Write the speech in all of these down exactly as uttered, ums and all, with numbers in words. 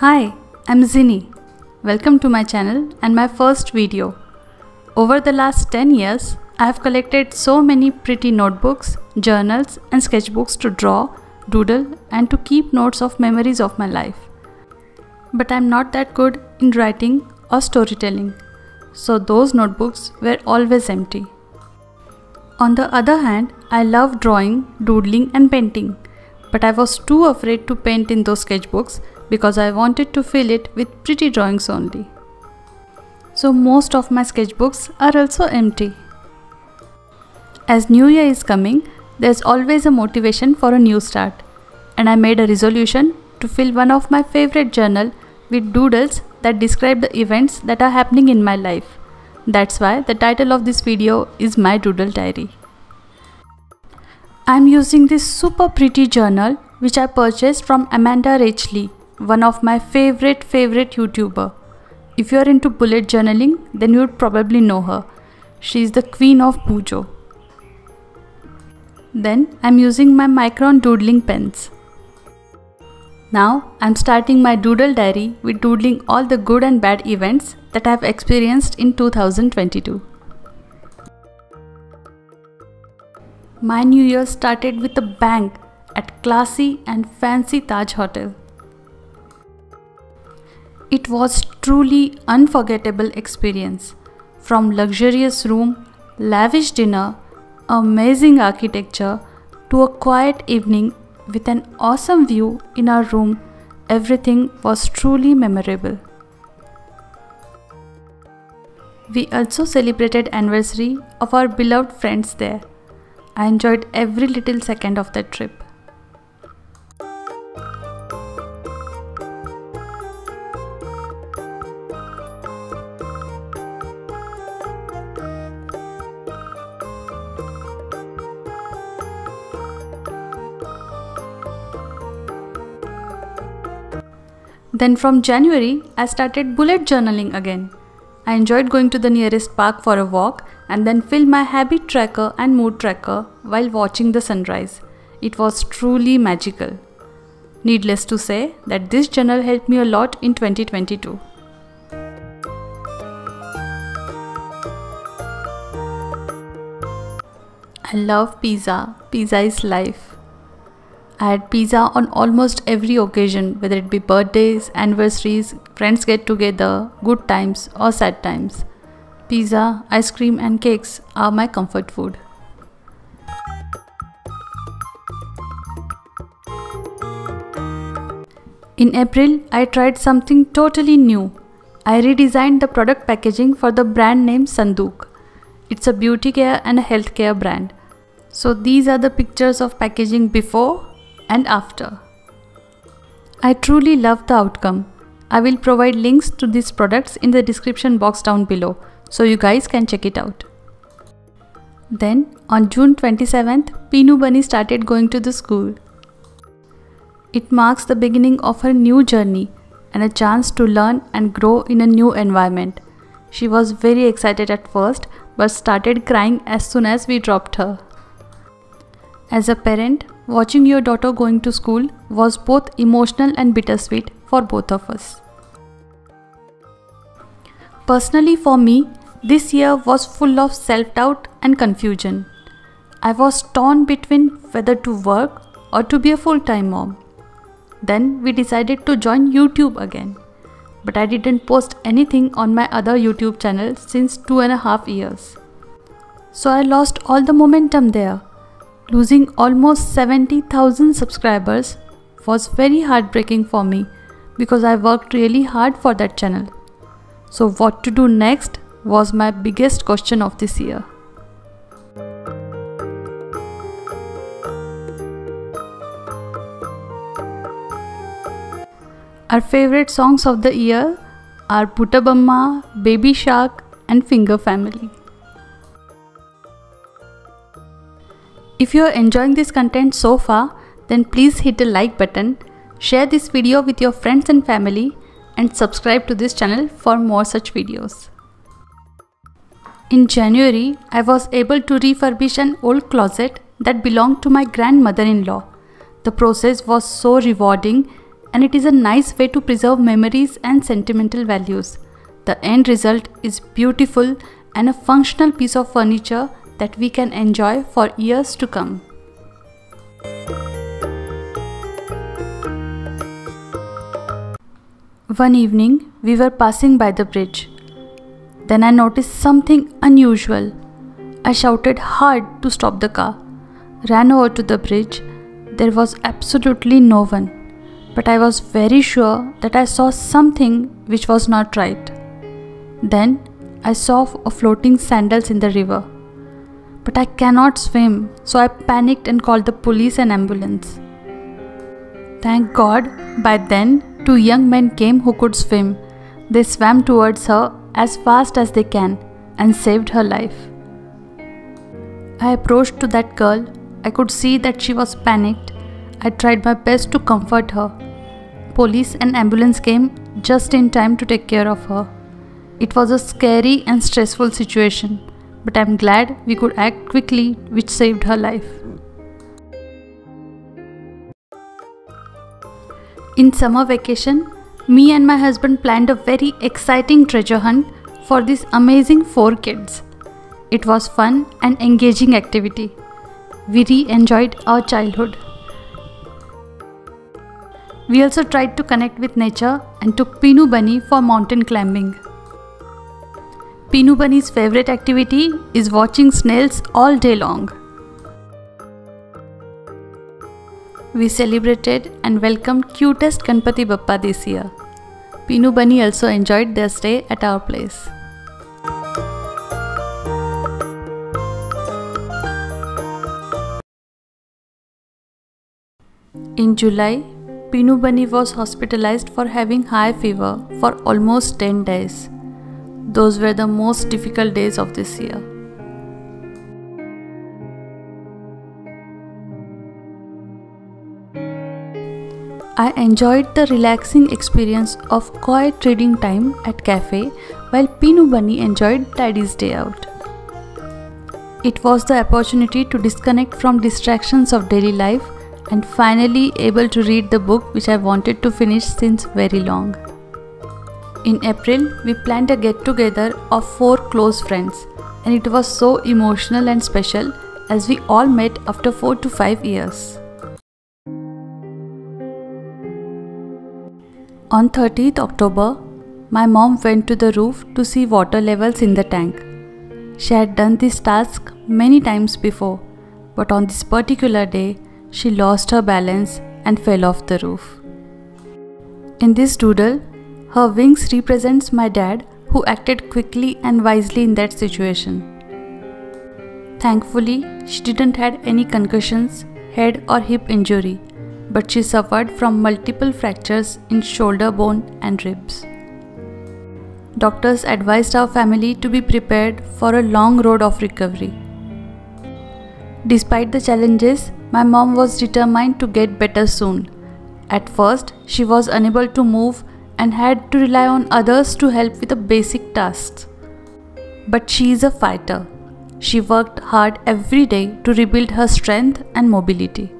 Hi, I'm Zini. Welcome to my channel and my first video. Over the last ten years, I have collected so many pretty notebooks, journals and sketchbooks to draw, doodle and to keep notes of memories of my life. But I'm not that good in writing or storytelling, so those notebooks were always empty. On the other hand, I love drawing, doodling and painting, but I was too afraid to paint in those sketchbooks because I wanted to fill it with pretty drawings only. So most of my sketchbooks are also empty. As New Year is coming, there's always a motivation for a new start, and I made a resolution to fill one of my favorite journal with doodles that describe the events that are happening in my life. That's why the title of this video is My Doodle Diary. I'm using this super pretty journal which I purchased from Amanda Rach Lee, one of my favorite favorite YouTuber. If you're into bullet journaling, then you'd probably know her. She's the queen of Bujo. Then I'm using my Micron doodling pens. Now I'm starting my doodle diary with doodling all the good and bad events that I've experienced in two thousand twenty-two. My new year started with a bang at classy and fancy Taj Hotel. It was truly unforgettable experience. From luxurious room, lavish dinner, amazing architecture to a quiet evening with an awesome view in our room, everything was truly memorable. We also celebrated anniversary of our beloved friends there. I enjoyed every little second of that trip. Then from January, I started bullet journaling again. I enjoyed going to the nearest park for a walk and then fill my habit tracker and mood tracker while watching the sunrise. It was truly magical. Needless to say that this journal helped me a lot in twenty twenty-two. I love pizza. Pizza is life. I had pizza on almost every occasion, whether it be birthdays, anniversaries, friends get together, good times or sad times. Pizza, ice cream and cakes are my comfort food. In April, I tried something totally new. I redesigned the product packaging for the brand name Sandook. It's a beauty care and a healthcare brand. So these are the pictures of packaging before and after. I truly love the outcome. I will provide links to these products in the description box down below, so you guys can check it out. Then on June twenty-seventh, Pinu Bunny started going to the school. It marks the beginning of her new journey and a chance to learn and grow in a new environment. She was very excited at first but started crying as soon as we dropped her. As a parent, watching your daughter going to school was both emotional and bittersweet for both of us. Personally for me, this year was full of self-doubt and confusion. I was torn between whether to work or to be a full-time mom. Then we decided to join YouTube again. But I didn't post anything on my other YouTube channel since two and a half years. So I lost all the momentum there. Losing almost seventy thousand subscribers was very heartbreaking for me because I worked really hard for that channel. So what to do next was my biggest question of this year. Our favorite songs of the year are Putabamma, Baby Shark and Finger Family. If you are enjoying this content so far, then please hit the like button, share this video with your friends and family and subscribe to this channel for more such videos. In January, I was able to refurbish an old closet that belonged to my grandmother-in-law. The process was so rewarding and it is a nice way to preserve memories and sentimental values. The end result is beautiful and a functional piece of furniture that we can enjoy for years to come. One evening, we were passing by the bridge. Then I noticed something unusual. I shouted hard to stop the car, ran over to the bridge. There was absolutely no one, but I was very sure that I saw something which was not right. Then I saw floating sandals in the river, but I cannot swim, so I panicked and called the police and ambulance. Thank God, by then, two young men came who could swim. They swam towards her as fast as they can and saved her life. I approached to that girl. I could see that she was panicked. I tried my best to comfort her. Police and ambulance came just in time to take care of her. It was a scary and stressful situation, but I'm glad we could act quickly, which saved her life. In summer vacation, me and my husband planned a very exciting treasure hunt for these amazing four kids. It was fun and engaging activity. We re-enjoyed our childhood. We also tried to connect with nature and took Pinu Bunny for mountain climbing. Pinu Bunny's favorite activity is watching snails all day long. We celebrated and welcomed cutest Kanpati Bappa this year. Pinu Bunny also enjoyed their stay at our place. In July, Pinu Bunny was hospitalized for having high fever for almost ten days. Those were the most difficult days of this year. I enjoyed the relaxing experience of quiet reading time at cafe while Pinu Bunny enjoyed Tidy's day out. It was the opportunity to disconnect from distractions of daily life and finally able to read the book which I wanted to finish since very long. In April, we planned a get-together of four close friends, and it was so emotional and special as we all met after four to five years. On thirtieth October, my mom went to the roof to see water levels in the tank. She had done this task many times before, but on this particular day, she lost her balance and fell off the roof. In this doodle, her wings represents my dad, who acted quickly and wisely in that situation. Thankfully, she didn't had any concussions, head or hip injury, but she suffered from multiple fractures in shoulder bone and ribs. Doctors advised our family to be prepared for a long road of recovery. Despite the challenges, my mom was determined to get better soon. At first, she was unable to move and had to rely on others to help with the basic tasks. But she is a fighter. She worked hard every day to rebuild her strength and mobility.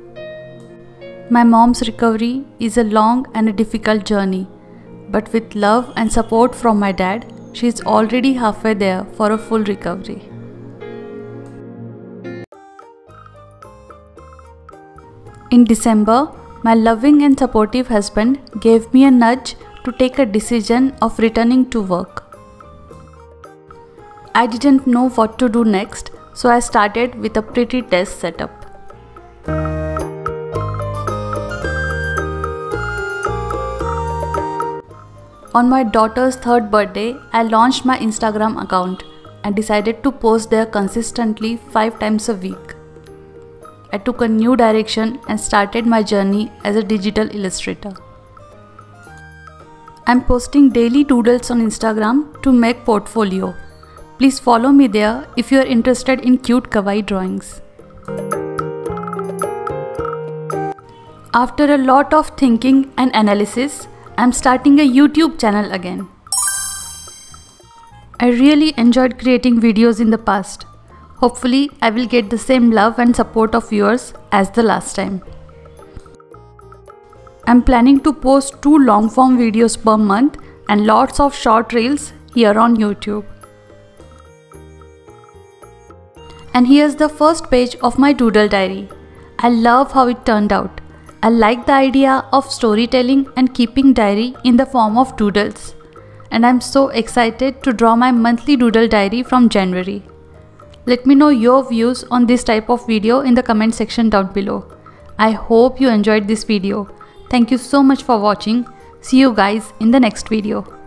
My mom's recovery is a long and a difficult journey, but with love and support from my dad, she is already halfway there for a full recovery. In December, my loving and supportive husband gave me a nudge to take a decision of returning to work. I didn't know what to do next, so I started with a pretty test setup. On my daughter's third birthday, I launched my Instagram account and decided to post there consistently five times a week. I took a new direction and started my journey as a digital illustrator. I'm posting daily doodles on Instagram to make portfolio. Please follow me there if you are interested in cute kawaii drawings. After a lot of thinking and analysis, I'm starting a YouTube channel again. I really enjoyed creating videos in the past. Hopefully, I will get the same love and support of yours as the last time. I'm planning to post two long form videos per month and lots of short reels here on YouTube. And here's the first page of my doodle diary. I love how it turned out. I like the idea of storytelling and keeping diary in the form of doodles. And I'm so excited to draw my monthly doodle diary from January. Let me know your views on this type of video in the comment section down below. I hope you enjoyed this video. Thank you so much for watching. See you guys in the next video.